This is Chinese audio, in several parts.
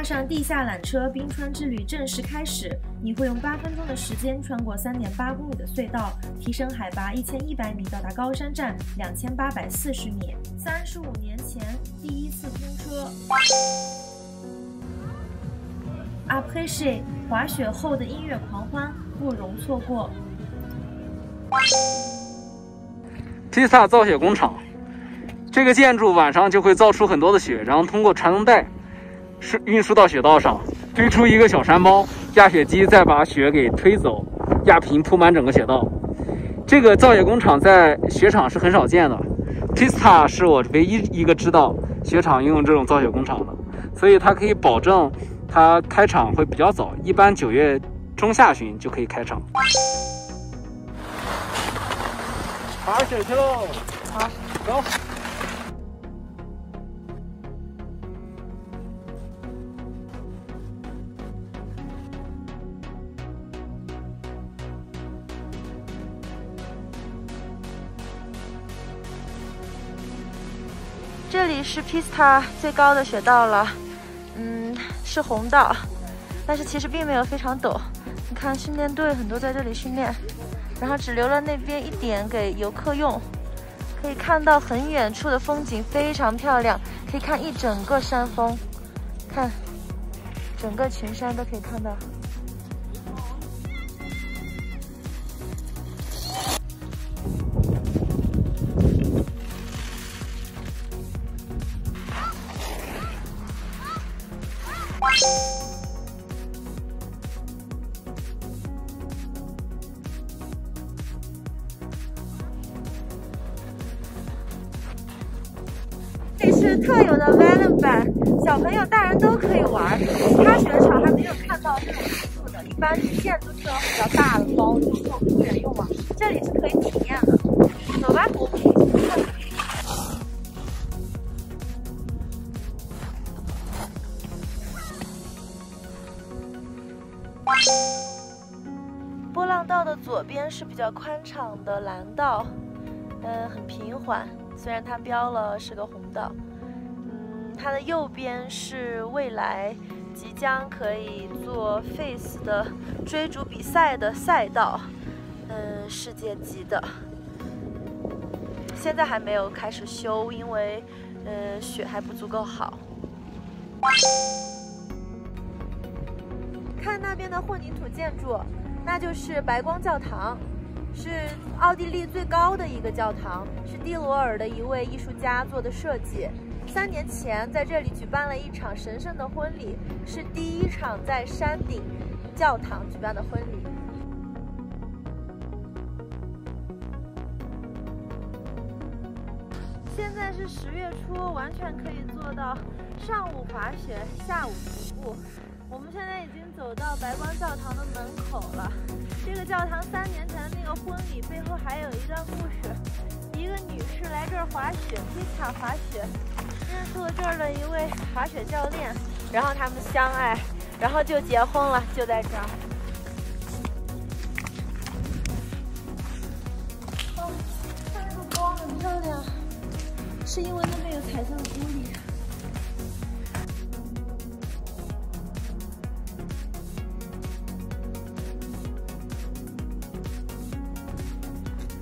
踏上地下缆车冰川之旅正式开始，你会用8分钟的时间穿过3.8公里的隧道，提升海拔1100米，到达高山站2840米。35年前第一次通车。Après 滑雪后的音乐狂欢不容错过。Pista 造雪工厂，这个建筑晚上就会造出很多的雪，然后通过传送带。 是运输到雪道上，堆出一个小山包，压雪机再把雪给推走，压平铺满整个雪道。这个造雪工厂在雪场是很少见的 ，Pista 是我唯一一个知道雪场拥有这种造雪工厂的，所以它可以保证它开场会比较早，一般9月中下旬就可以开场。滑雪去喽！好，走。 这里是 Pista 最高的雪道了，是红道，但是其实并没有非常陡。你看，训练队很多在这里训练，然后只留了那边一点给游客用。可以看到很远处的风景，非常漂亮，可以看一整个山峰，看整个群山都可以看到。 这是特有的 Valen 版，小朋友、大人都可以玩。其他雪场还没有看到这种程度的，一般是建筑这种比较大的包，就做公园用嘛。这里是可以体验的，走吧。 波浪道的左边是比较宽敞的蓝道，很平缓，虽然它标了是个红道。它的右边是未来即将可以做 face 的追逐比赛的赛道，世界级的。现在还没有开始修，因为雪还不足够好。 看那边的混凝土建筑，那就是白光教堂，是奥地利最高的一个教堂，是蒂罗尔的一位艺术家做的设计。3年前在这里举办了一场神圣的婚礼，是第一场在山顶教堂举办的婚礼。现在是10月初，完全可以做到上午滑雪，下午徒步。 我们现在已经走到白光教堂的门口了。这个教堂3年前的那个婚礼背后还有一段故事。一个女士来这儿滑雪，Pista 滑雪，认识了这儿的一位滑雪教练，然后他们相爱，然后就结婚了，就在这儿。哦，看那个光很漂亮，是因为那边有彩色的玻璃。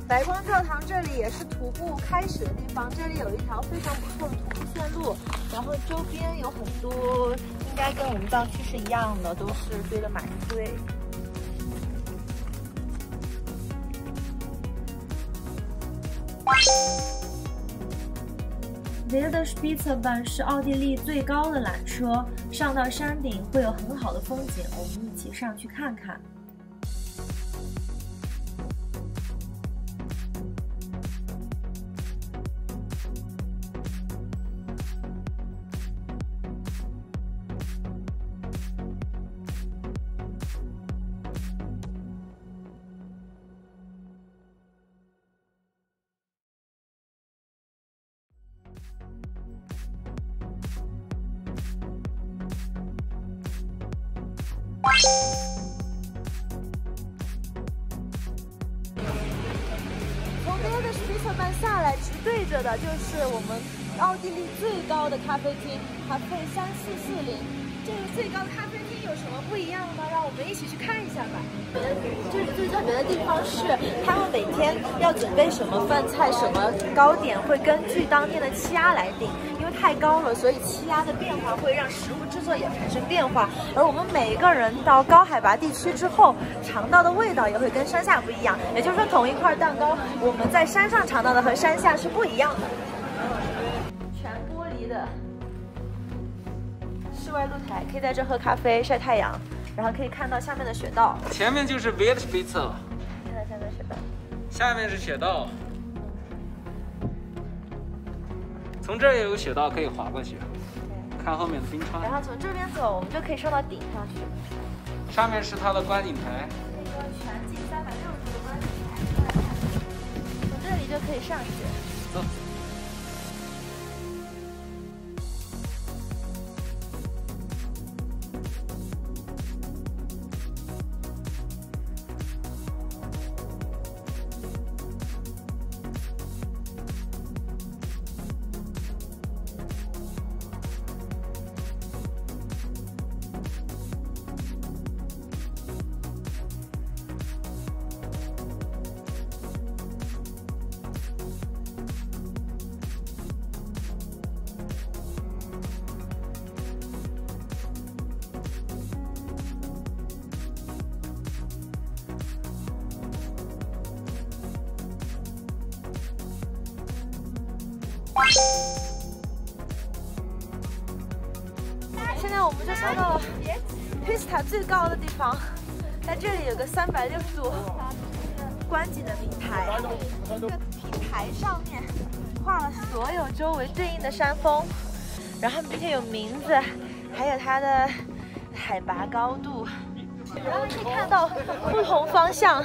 白光教堂这里也是徒步开始的地方，这里有一条非常不错的徒步线路，然后周边有很多，应该跟我们藏区是一样的，都是堆了满一堆。Wilderspitze 是奥地利最高的缆车，上到山顶会有很好的风景，我们一起上去看看。 从 Wilderspitze 下来，直对着的就是我们奥地利最高的咖啡厅，咖啡3,440。就是最高咖啡厅有什么不一样吗？让我们一起去看一下吧。就是最特别的地方是，他们每天要准备什么饭菜、什么糕点，会根据当天的气压来定。因为太高了，所以气压的变化会让食物制作也产生变化。而我们每个人到高海拔地区之后，尝到的味道也会跟山下不一样。也就是说，同一块蛋糕，我们在山上尝到的和山下是不一样的。全玻璃的。 室外露台可以在这喝咖啡、晒太阳，然后可以看到下面的雪道。前面就是 Wildspitze 了，看到下面雪道。下面是雪道，从这儿也有雪道可以滑过去，看后面的冰川。然后从这边走，我们就可以上到顶上去。上面是它的观景台，一个全景360度的观景台，从这里就可以上去。走。 现在我们就上到了 Pista 最高的地方，在这里有个360度观景的平台，这个平台上面画了所有周围对应的山峰，然后并且有名字，还有它的海拔高度，然后可以看到不同方向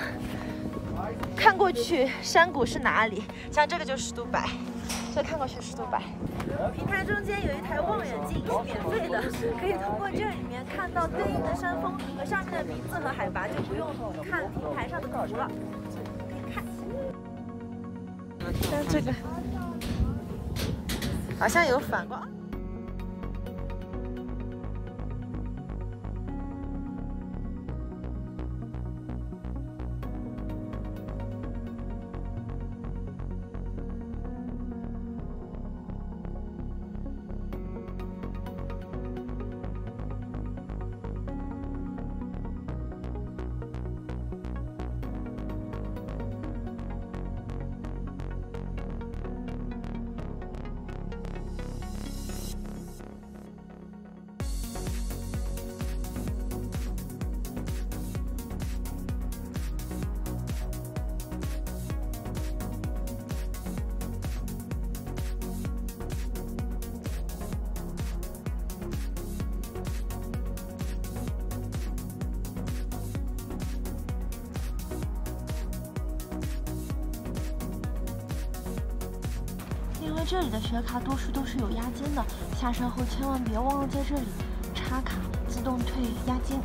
看过去山谷是哪里，像这个就是杜拜。 这看过去是杜拜。平台中间有一台望远镜，是免费的，可以通过这里面看到对应的山峰和上面的名字和海拔，就不用看平台上的图了，可以看。像这个，好像有反光。 因为这里的学卡多数都是有押金的，下山后千万别忘了在这里插卡，自动退押金。